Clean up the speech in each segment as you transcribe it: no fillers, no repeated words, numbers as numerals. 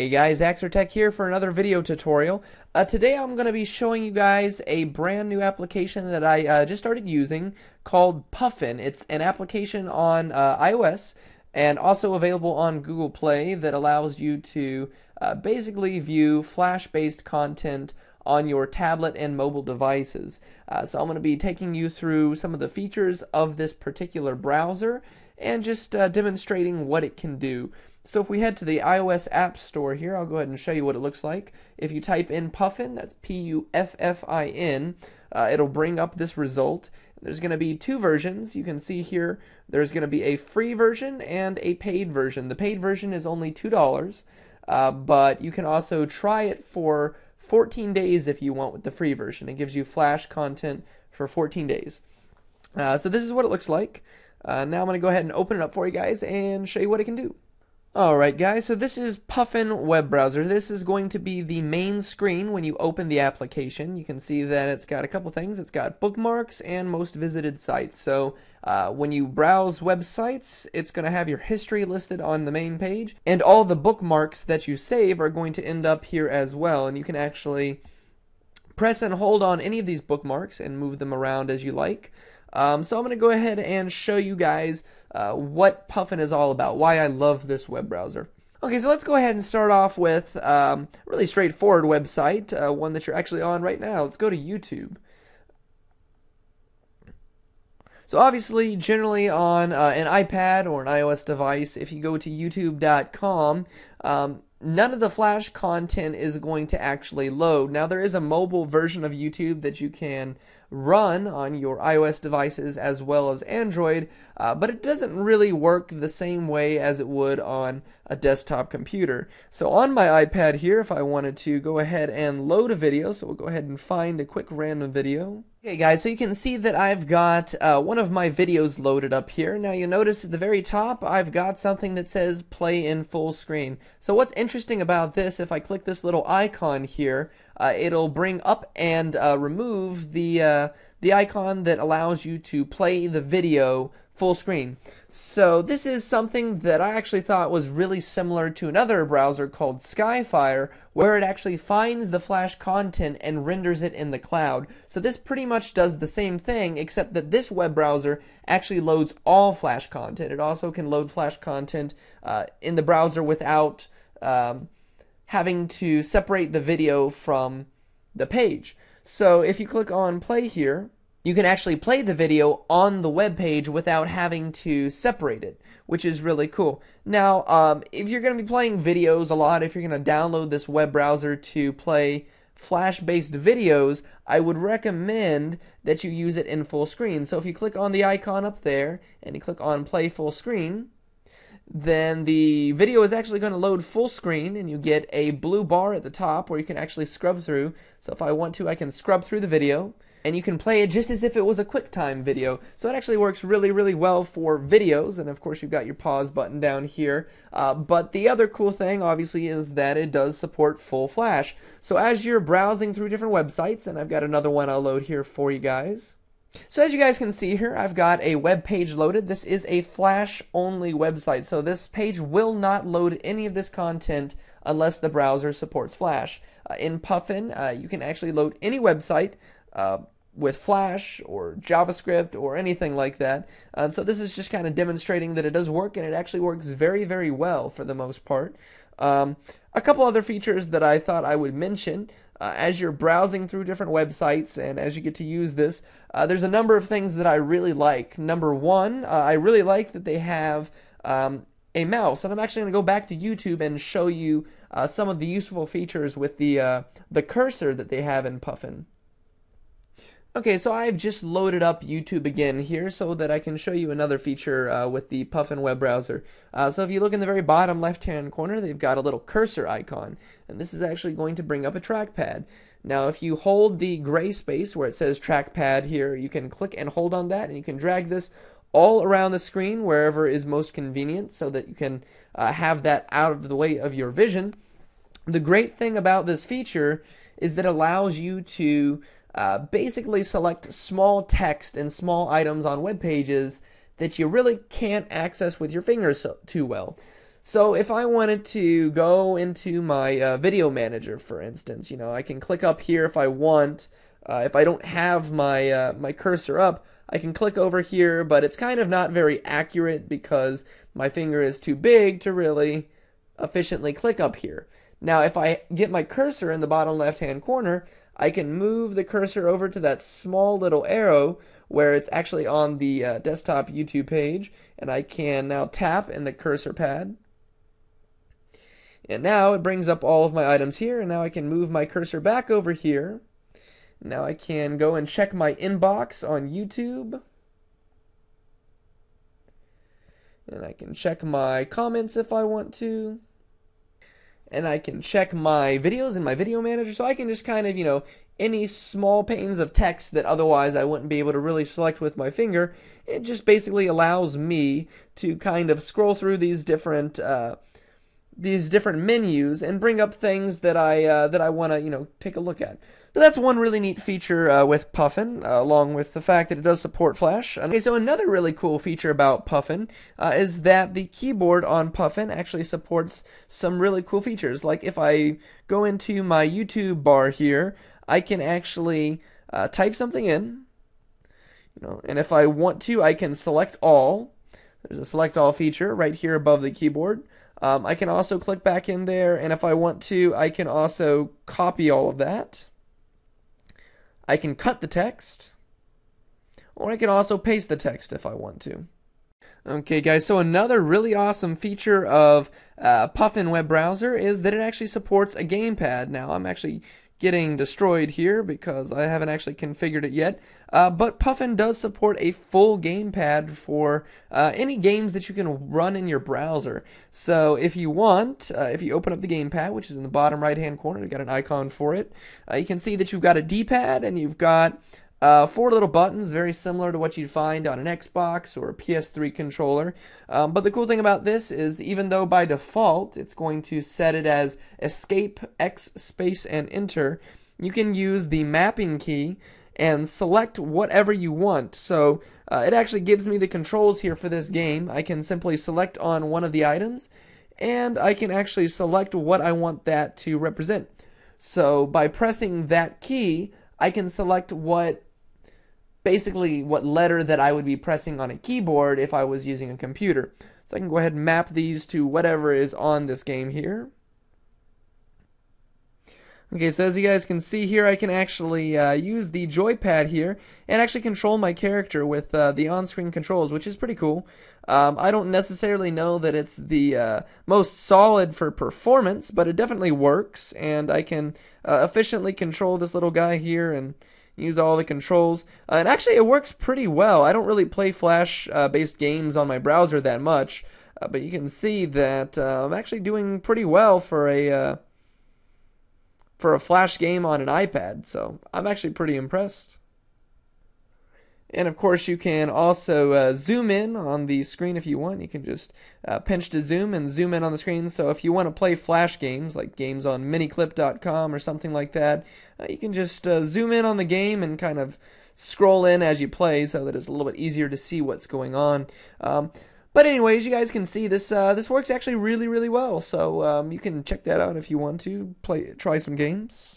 Hey guys, HaxorTech here for another video tutorial. Today I'm going to be showing you guys a brand new application that I just started using called Puffin. It's an application on iOS and also available on Google Play that allows you to basically view Flash-based content on your tablet and mobile devices. So I'm going to be taking you through some of the features of this particular browser and just demonstrating what it can do. So if we head to the iOS App Store here, I'll go ahead and show you what it looks like. If you type in Puffin, that's P-U-F-F-I-N, it'll bring up this result. There's going to be two versions. You can see here there's going to be a free version and a paid version. The paid version is only $2, but you can also try it for 14 days if you want with the free version. It gives you Flash content for 14 days. So this is what it looks like. Now I'm going to go ahead and open it up for you guys and show you what it can do. Alright guys, so this is Puffin web browser. This is going to be the main screen when you open the application. You can see that it's got a couple things. It's got bookmarks and most visited sites. So when you browse websites, it's going to have your history listed on the main page. And all the bookmarks that you save are going to end up here as well. And you can actually press and hold on any of these bookmarks and move them around as you like. So I'm going to go ahead and show you guys what Puffin is all about, why I love this web browser. Okay, so let's go ahead and start off with a really straightforward website, one that you're actually on right now. Let's go to YouTube. So obviously, generally on an iPad or an iOS device, if you go to youtube.com, none of the Flash content is going to actually load. Now there is a mobile version of YouTube that you can run on your iOS devices as well as Android, but it doesn't really work the same way as it would on a desktop computer. So on my iPad here, if I wanted to go ahead and load a video, so we'll go ahead and find a quick random video. Okay guys, so you can see that I've got one of my videos loaded up here. Now you'll notice at the very top I've got something that says play in full screen. So what's interesting about this, if I click this little icon here, it'll bring up and remove the icon that allows you to play the video full screen. So this is something that I actually thought was really similar to another browser called Skyfire, where it actually finds the Flash content and renders it in the cloud. So this pretty much does the same thing, except that this web browser actually loads all Flash content. It also can load Flash content in the browser without having to separate the video from the page. So if you click on play here, you can actually play the video on the web page without having to separate it, which is really cool. Now, if you're going to be playing videos a lot, if you're going to download this web browser to play Flash-based videos, I would recommend that you use it in full screen. So if you click on the icon up there and you click on play full screen, then the video is actually going to load full screen, and you get a blue bar at the top where you can actually scrub through. So if I want to, I can scrub through the video, and you can play it just as if it was a QuickTime video. So it actually works really, really well for videos, and of course you've got your pause button down here. But the other cool thing, obviously, is that it does support full Flash. So as you're browsing through different websites, and I've got another one I'll load here for you guys. So as you guys can see here, I've got a web page loaded. This is a Flash-only website, so this page will not load any of this content unless the browser supports Flash. In Puffin, you can actually load any website with Flash or JavaScript or anything like that. So this is just kind of demonstrating that it does work, and it actually works very, very well for the most part. A couple other features that I thought I would mention. As you're browsing through different websites and as you get to use this, there's a number of things that I really like. Number one, I really like that they have a mouse, and I'm actually going to go back to YouTube and show you some of the useful features with the cursor that they have in Puffin. Okay, so I've just loaded up YouTube again here so that I can show you another feature with the Puffin web browser. So if you look in the very bottom left-hand corner, they've got a little cursor icon, and this is actually going to bring up a trackpad. Now, if you hold the gray space where it says trackpad here, you can click and hold on that, and you can drag this all around the screen wherever is most convenient so that you can have that out of the way of your vision. The great thing about this feature is that it allows you to basically select small text and small items on web pages that you really can't access with your fingers too well. So if I wanted to go into my video manager, for instance, you know, I can click up here if I want. If I don't have my my cursor up, I can click over here, but it's kind of not very accurate because my finger is too big to really efficiently click up here. Now, if I get my cursor in the bottom left-hand corner, I can move the cursor over to that small little arrow where it's actually on the desktop YouTube page, and I can now tap in the cursor pad. And now it brings up all of my items here, and now I can move my cursor back over here. Now I can go and check my inbox on YouTube. And I can check my comments if I want to. And I can check my videos in my video manager. So I can just kind of, you know, any small panes of text that otherwise I wouldn't be able to really select with my finger. It just basically allows me to kind of scroll through these different menus and bring up things that I want to, you know, take a look at. So that's one really neat feature with Puffin, along with the fact that it does support Flash. Okay, so another really cool feature about Puffin is that the keyboard on Puffin actually supports some really cool features. Like if I go into my YouTube bar here, I can actually type something in, you know, and if I want to, I can select all. There's a select all feature right here above the keyboard. I can also click back in there, and if I want to, I can also copy all of that. I can cut the text, or I can also paste the text if I want to. Okay guys, so another really awesome feature of Puffin web browser is that it actually supports a gamepad. Now I'm actually getting destroyed here because I haven't actually configured it yet, but Puffin does support a full gamepad for any games that you can run in your browser. So if you want, if you open up the gamepad, which is in the bottom right hand corner, you've got an icon for it, you can see that you've got a D-pad and you've got four little buttons, very similar to what you'd find on an Xbox or a PS3 controller. But the cool thing about this is, even though by default it's going to set it as Escape, X, Space, and Enter, you can use the mapping key and select whatever you want. So it actually gives me the controls here for this game. I can simply select on one of the items, and I can actually select what I want that to represent. So by pressing that key, I can select what, basically what letter that I would be pressing on a keyboard if I was using a computer. So I can go ahead and map these to whatever is on this game here. Okay, so as you guys can see here, I can actually use the joypad here and actually control my character with the on-screen controls, which is pretty cool. I don't necessarily know that it's the most solid for performance, but it definitely works, and I can efficiently control this little guy here and use all the controls. And actually, it works pretty well. I don't really play Flash-based games on my browser that much, but you can see that I'm actually doing pretty well for a Flash game on an iPad, so I'm actually pretty impressed. And of course you can also zoom in on the screen if you want. You can just pinch to zoom and zoom in on the screen. So if you want to play Flash games, like games on miniclip.com or something like that, you can just zoom in on the game and kind of scroll in as you play so that it's a little bit easier to see what's going on. But anyways, you guys can see this this works actually really, really well. So you can check that out if you want to try some games.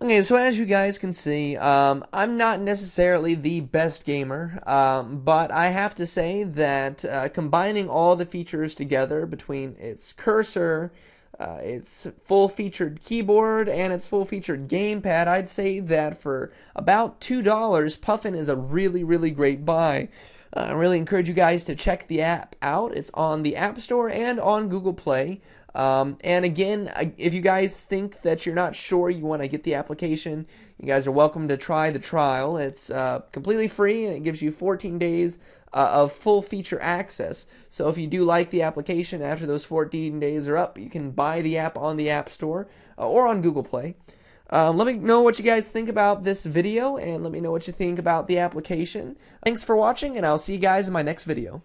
Okay, so as you guys can see, I'm not necessarily the best gamer, but I have to say that combining all the features together between its cursor, its full-featured keyboard, and its full-featured gamepad, I'd say that for about $2, Puffin is a really, really great buy. I really encourage you guys to check the app out. It's on the App Store and on Google Play. And again, if you guys think that you're not sure you want to get the application, you guys are welcome to try the trial. It's completely free, and it gives you 14 days of full feature access. So if you do like the application, after those 14 days are up, you can buy the app on the App Store or on Google Play. Let me know what you guys think about this video, and let me know what you think about the application. Thanks for watching, and I'll see you guys in my next video.